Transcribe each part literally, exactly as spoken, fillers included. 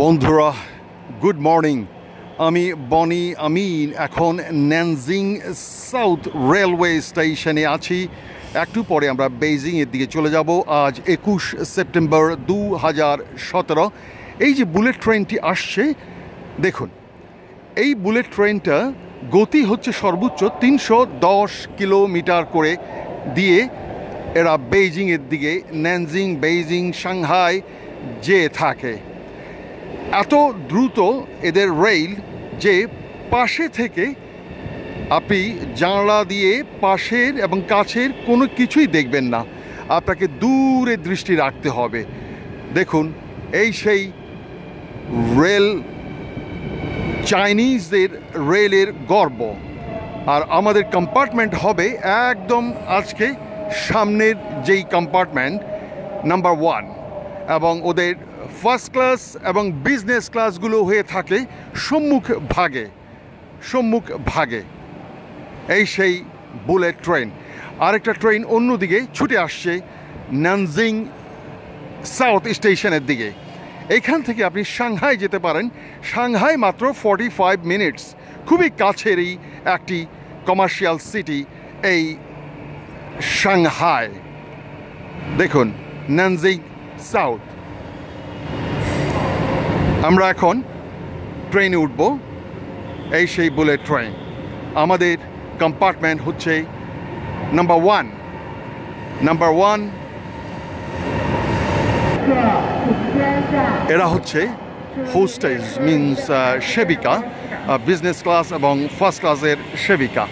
বন্ধুরা good morning. আমি বনি আমিন এখন ন্যানজিং সাউথ রেলওয়ে স্টেশনে আছি। একটু পরে আমরা বেইজিংয়ের দিকে চলে যাব। আজ একুশ সেপ্টেম্বর দু হাজার সতেরো। এই যে বুলেট ট্রেনটি আসছে দেখুন, এই বুলেট ট্রেনটা গতি হচ্ছে সর্বোচ্চ তিনশো দশ কিলোমিটার করে দিয়ে এরা বেইজিংয়ের দিকে ন্যানজিং, বেইজিং, সাংহাই যেয়ে থাকে। এত দ্রুত এদের রেল যে পাশে থেকে আপনি জানলা দিয়ে পাশের এবং কাছের কোনো কিছুই দেখবেন না, আপনাকে দূরে দৃষ্টি রাখতে হবে। দেখুন এই সেই রেল, চাইনিজদের রেলের গর্ব। আর আমাদের কম্পার্টমেন্ট হবে একদম আজকে সামনের যেই কম্পার্টমেন্ট নাম্বার ওয়ান, এবং ওদের ফার্স্ট ক্লাস এবং বিজনেস ক্লাসগুলো হয়ে থাকে সম্মুখ ভাগে সম্মুখ ভাগে এই সেই বুলেট ট্রেন। আরেকটা ট্রেন অন্যদিকে ছুটে আসছে ন্যানজিং সাউথ স্টেশনের দিকে। এইখান থেকে আপনি সাংহাই যেতে পারেন। সাংহাই মাত্র ফর্টি ফাইভ মিনিটস, খুবই কাছেরই একটি কমার্শিয়াল সিটি এই সাংহাই। দেখুন ন্যানজিং সাউথ। আমরা এখন ট্রেনে উঠব, এই সেই বুলেট ট্রেন। আমাদের কম্পার্টমেন্ট হচ্ছে নাম্বার ওয়ান। নাম্বার ওয়ান এরা হচ্ছে হোস্টেজ, মিনস সেবিকা, বিজনেস ক্লাস এবং ফার্স্ট ক্লাসের সেবিকা।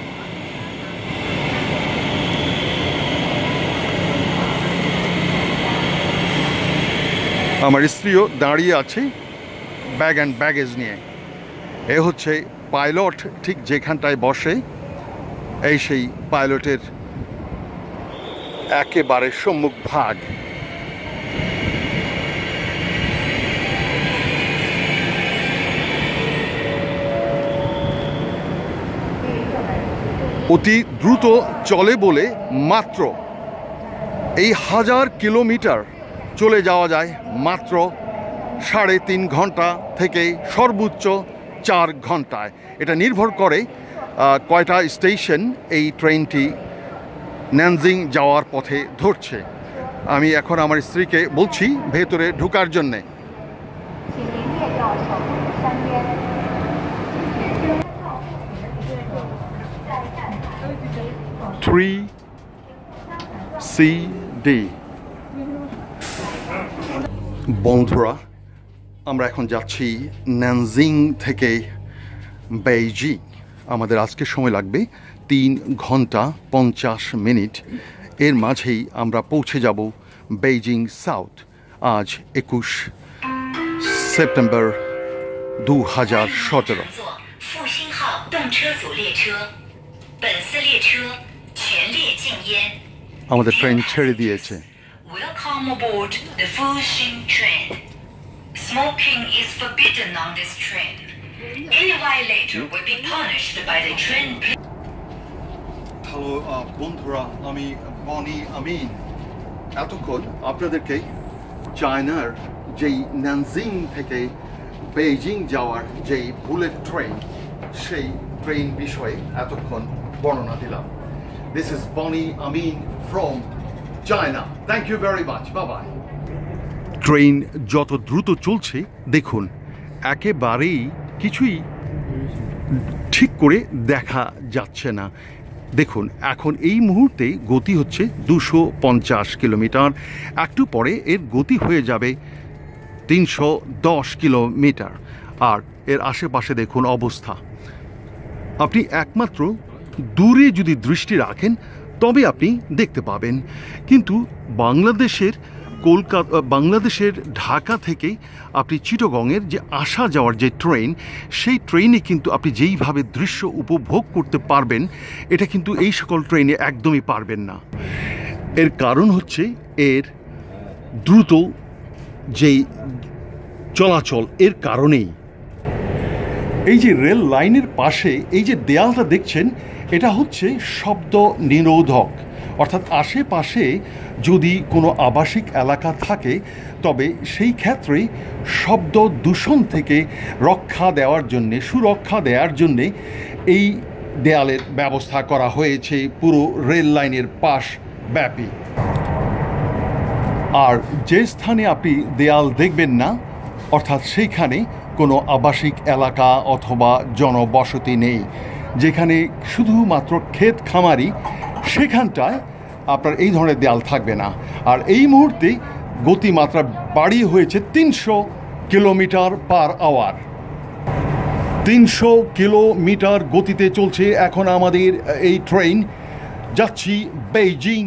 আমার স্ত্রীও দাঁড়িয়ে আছে ব্যাগ অ্যান্ড ব্যাগেজ নিয়ে। এ হচ্ছে পাইলট, ঠিক যেখানটায় বসে এই সেই পাইলটের একেবারে সম্মুখ ভাগ। অতি দ্রুত চলে বলে মাত্র এই হাজার কিলোমিটার চলে যাওয়া যায় মাত্র সাড়ে তিন ঘন্টা থেকে সর্বোচ্চ চার ঘন্টায়। এটা নির্ভর করে কয়টা স্টেশন এই ট্রেনটি ন্যানজিং যাওয়ার পথে ধরছে। আমি এখন আমার স্ত্রীকে বলছি ভেতরে ঢোকার জন্যে। Three C D. বন্ধুরা আমরা এখন যাচ্ছি ন্যানজিং থেকে বেইজিং। আমাদের আজকে সময় লাগবে তিন ঘন্টা পঞ্চাশ মিনিট। এর মাঝেই আমরা পৌঁছে যাব বেইজিং সাউথ। আজ একুশ সেপ্টেম্বর দু হাজার সতেরো। আমাদের ট্রেন ছেড়ে দিয়েছে। Welcome aboard the Fuxing train. Smoking is forbidden on this train. Any violator will be punished by the train. Hello, বন্ধুরা আমি বনি আমিন। এতক্ষণ আপনাদেরকে চায়নার যেই ন্যানজিং থেকে বেইজিং যাওয়ার যেই বুলেট ট্রেন, সেই ট্রেন বিষয়ে এতক্ষণ বর্ণনা দিলাম। This is Boni Amin from China. Thank you very much. Bye bye. Train যত দ্রুত চলছে দেখুন, একেবারেই কিছুই ঠিক করে দেখা যাচ্ছে না। দেখুন এখন এই মুহূর্তে গতি হচ্ছে দুশো পঞ্চাশ কিলোমিটার। একটু পরে এর গতি হয়ে যাবে তিনশো দশ কিলোমিটার। আর এর আশেপাশে দেখুন অবস্থা। আপনি একমাত্র দূরে যদি দৃষ্টি রাখেন তবে আপনি দেখতে পাবেন। কিন্তু বাংলাদেশের কলকাতা, বাংলাদেশের ঢাকা থেকে আপনি চিটগংয়ের যে আসা যাওয়ার যে ট্রেন, সেই ট্রেনে কিন্তু আপনি যেইভাবে দৃশ্য উপভোগ করতে পারবেন, এটা কিন্তু এই সকল ট্রেনে একদমই পারবেন না। এর কারণ হচ্ছে এর দ্রুত যেই চলাচল, এর কারণেই। এই যে রেল লাইনের পাশে এই যে দেয়ালটা দেখছেন, এটা হচ্ছে শব্দ নিরোধক। অর্থাৎ আশেপাশে যদি কোনো আবাসিক এলাকা থাকে তবে সেই ক্ষেত্রে শব্দ দূষণ থেকে রক্ষা দেওয়ার জন্যে সুরক্ষা দেওয়ার জন্যে এই দেয়ালের ব্যবস্থা করা হয়েছে পুরো রেল লাইনের পাশ ব্যাপী। আর যে স্থানে আপনি দেয়াল দেখবেন না অর্থাৎ সেইখানে কোনো আবাসিক এলাকা অথবা জনবসতি নেই, যেখানে শুধুমাত্র ক্ষেত খামারি, সেখানটায় আপনার এই ধরনের দেয়াল থাকবে না। আর এই মুহূর্তে গতিমাত্রা বাড়িয়ে হয়েছে তিনশো কিলোমিটার পার আওয়ার। তিনশো কিলোমিটার গতিতে চলছে এখন আমাদের এই ট্রেন। যাচ্ছি বেইজিং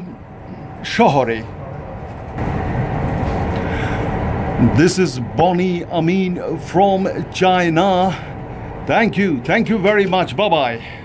শহরে। This is Boni Amin from China. Thank you. Thank you very much. Bye-bye.